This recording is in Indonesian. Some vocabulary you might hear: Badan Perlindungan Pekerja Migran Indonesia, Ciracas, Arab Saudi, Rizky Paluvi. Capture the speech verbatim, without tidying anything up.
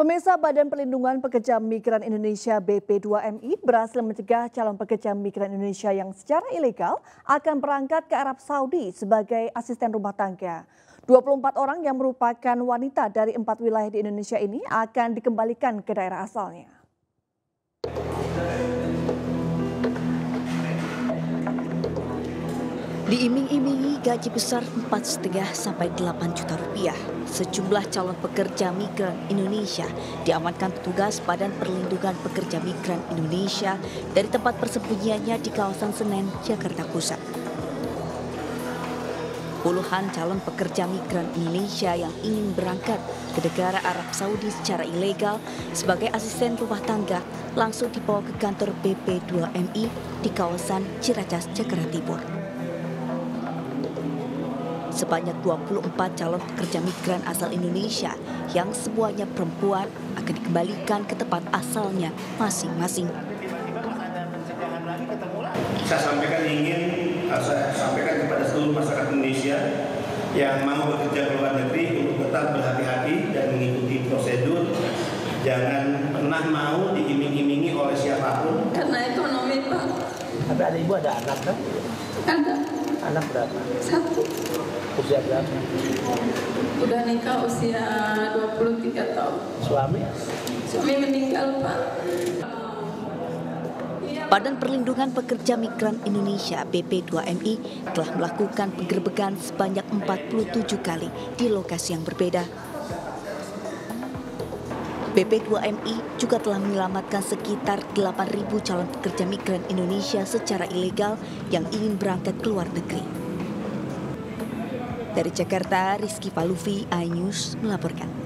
Pemirsa, Badan Perlindungan Pekerja Migran Indonesia B P dua M I berhasil mencegah calon pekerja migran Indonesia yang secara ilegal akan berangkat ke Arab Saudi sebagai asisten rumah tangga. dua puluh empat orang yang merupakan wanita dari empat wilayah di Indonesia ini akan dikembalikan ke daerah asalnya. Diiming-imingi gaji besar empat koma lima sampai delapan juta rupiah, sejumlah calon pekerja migran Indonesia diamankan petugas Badan Perlindungan Pekerja Migran Indonesia dari tempat persembunyiannya di kawasan Senen, Jakarta Pusat. Puluhan calon pekerja migran Indonesia yang ingin berangkat ke negara Arab Saudi secara ilegal sebagai asisten rumah tangga langsung dibawa ke kantor B P dua M I di kawasan Ciracas, Jakarta Timur. Sebanyak dua puluh empat calon pekerja migran asal Indonesia yang semuanya perempuan akan dikembalikan ke tempat asalnya masing-masing. Saya sampaikan ingin saya sampaikan kepada seluruh masyarakat Indonesia yang mau bekerja ke luar negeri untuk tetap berhati-hati dan mengikuti prosedur. Jangan pernah mau diiming-imingi oleh siapapun. Karena ekonomi, Pak. Tapi ada ibu, ada anak, kan? Ada. Anak berapa? Satu. Usia berapa? Udah nikah usia dua puluh tiga tahun. Suami? Suami meninggal, Pak. Badan Perlindungan Pekerja Migran Indonesia B P dua M I telah melakukan penggerbekan sebanyak empat puluh tujuh kali di lokasi yang berbeda. B P dua M I juga telah menyelamatkan sekitar delapan ribu calon pekerja migran Indonesia secara ilegal yang ingin berangkat ke luar negeri. Dari Jakarta, Rizky Paluvi, iNews melaporkan.